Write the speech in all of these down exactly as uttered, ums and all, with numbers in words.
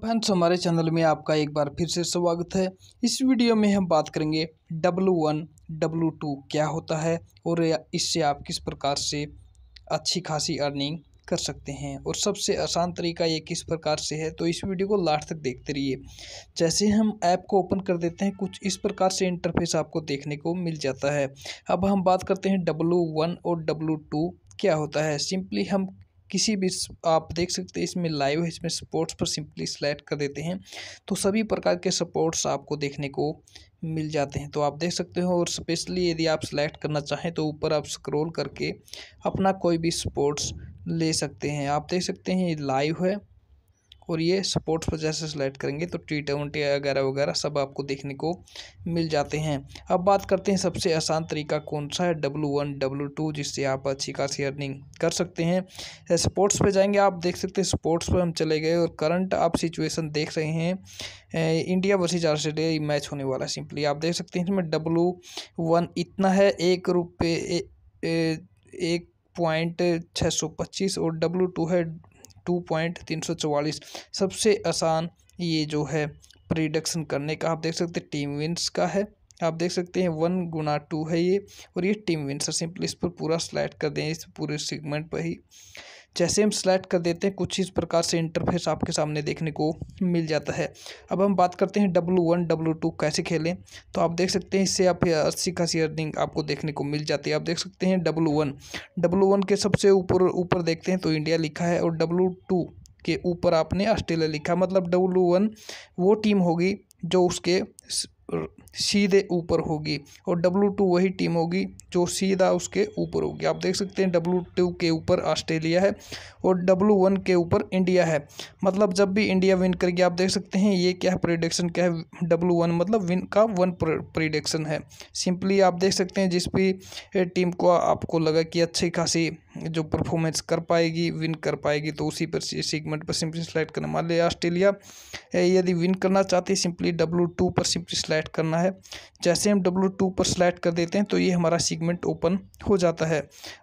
Friends, हमारे channel में आपका एक बार फिर से स्वागत है। इस वीडियो में हम बात करेंगे डब्लू वन डब्लू टू क्या होता है और इससे आप किस प्रकार से अच्छी खासी अर्निंग कर सकते हैं और सबसे आसान तरीका ये किस प्रकार से है। तो इस वीडियो को लास्ट तक देखते रहिए। जैसे हम ऐप को ओपन कर देते हैं, कुछ इस प्रकार से इंटरफेस आपको देखने को मिल जाता है। अब हम बात करते हैं डब्लू वन और डब्लू टू क्या होता है। सिंपली हम किसी भी आप देख सकते हैं, इसमें लाइव है, इसमें स्पोर्ट्स पर सिंपली सेलेक्ट कर देते हैं तो सभी प्रकार के स्पोर्ट्स आपको देखने को मिल जाते हैं। तो आप देख सकते हो, और स्पेशली यदि आप सेलेक्ट करना चाहें तो ऊपर आप स्क्रॉल करके अपना कोई भी स्पोर्ट्स ले सकते हैं। आप देख सकते हैं ये लाइव है और ये स्पोर्ट्स पर जैसे सेलेक्ट करेंगे तो टी ट्वेंटी वगैरह वगैरह सब आपको देखने को मिल जाते हैं। अब बात करते हैं सबसे आसान तरीका कौन सा है डब्लू वन डब्लू टू जिससे आप अच्छी खासी अर्निंग कर सकते हैं। स्पोर्ट्स पे जाएंगे, आप देख सकते हैं स्पोर्ट्स पर हम चले गए और करंट आप सिचुएशन देख रहे हैं, इंडिया वर्सेज ऑस्ट्रेलिया मैच होने वाला है। सिंपली आप देख सकते हैं इसमें डब्लू वन इतना है एक रुपये एक पॉइंट छः सौ पच्चीस और डब्लू टू है टू पॉइंट तीन सौ चवालीस। सबसे आसान ये जो है प्रिडिक्शन करने का। आप देख सकते हैं टीम विंस का है, आप देख सकते हैं वन गुना टू है ये और ये टीम विंस है। सिंपली इस पर पूरा सेलेक्ट कर दें, इस पूरे सेगमेंट पर ही जैसे हम सेलेक्ट कर देते हैं कुछ इस प्रकार से इंटरफेस आपके सामने देखने को मिल जाता है। अब हम बात करते हैं डब्लू वन डब्लू टू कैसे खेलें। तो आप देख सकते हैं इससे आप अच्छी खासी अर्निंग आपको देखने को मिल जाती है। आप देख सकते हैं डब्लू वन डब्लू वन के सबसे ऊपर ऊपर देखते हैं तो इंडिया लिखा है और डब्लू टू के ऊपर आपने ऑस्ट्रेलिया लिखा, मतलब डब्लू वन वो टीम होगी जो उसके सीधे ऊपर होगी और डब्लू टू वही टीम होगी जो सीधा उसके ऊपर होगी। आप देख सकते हैं डब्लू टू के ऊपर ऑस्ट्रेलिया है और डब्लू वन के ऊपर इंडिया है, मतलब जब भी इंडिया विन करेगी। आप देख सकते हैं ये क्या है प्रेडिक्शन क्या है, डब्लू वन मतलब विन का वन प्रेडिक्शन है। सिंपली आप देख सकते हैं जिस भी टीम को आपको लगा कि अच्छी खासी जो परफॉर्मेंस कर पाएगी विन कर पाएगी तो उसी पर सेगमेंट पर सिंपली सेलेक्ट करना। मान लिया ऑस्ट्रेलिया यदि विन करना चाहते सिंपली डब्लू टू पर सिंपली सेलेक्ट करना है। जैसे हम डब्लू टू पर सेलेक्ट कर देते हैं तो ये हमारा सेगमेंट ओपन हो जाता है।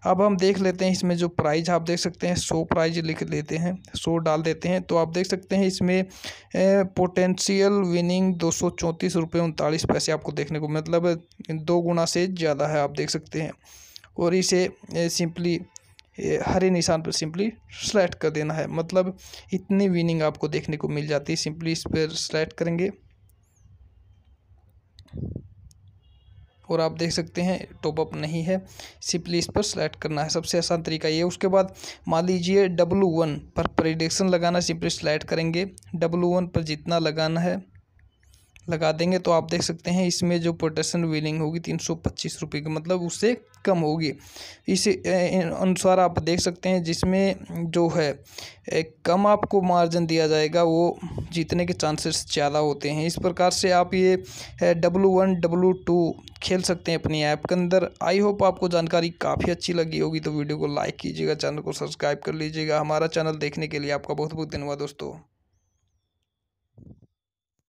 अब हम देख लेते हैं इसमें जो प्राइज आप देख सकते हैं सौ प्राइज लिख लेते हैं, सौ डाल देते हैं तो आप देख सकते हैं इसमें पोटेंशियल विनिंग दो सौ चौंतीस रुपये उनतालीस पैसे आपको देखने को, मतलब दो गुना से ज़्यादा है। आप देख सकते हैं और इसे सिंपली हरे निशान पर सिंपली सेलेक्ट कर देना है, मतलब इतनी विनिंग आपको देखने को मिल जाती है। सिंपली इस पर सेलेक्ट करेंगे और आप देख सकते हैं टॉपअप नहीं है, सिंपली इस पर सेलेक्ट करना है। सबसे आसान तरीका ये। उसके बाद मान लीजिए डब्लू वन पर प्रेडिक्शन लगाना, सिंपली सेलेक्ट करेंगे डब्लू वन पर जितना लगाना है लगा देंगे तो आप देख सकते हैं इसमें जो पोटेंशियल विनिंग होगी तीन सौ पच्चीस रुपये की, मतलब उससे कम होगी। इस अनुसार आप देख सकते हैं जिसमें जो है कम आपको मार्जिन दिया जाएगा वो जीतने के चांसेस ज़्यादा होते हैं। इस प्रकार से आप ये डब्लू वन डब्लू टू खेल सकते हैं अपनी ऐप के अंदर। आई होप आपको जानकारी काफ़ी अच्छी लगी होगी, तो वीडियो को लाइक कीजिएगा, चैनल को सब्सक्राइब कर लीजिएगा। हमारा चैनल देखने के लिए आपका बहुत बहुत धन्यवाद दोस्तों।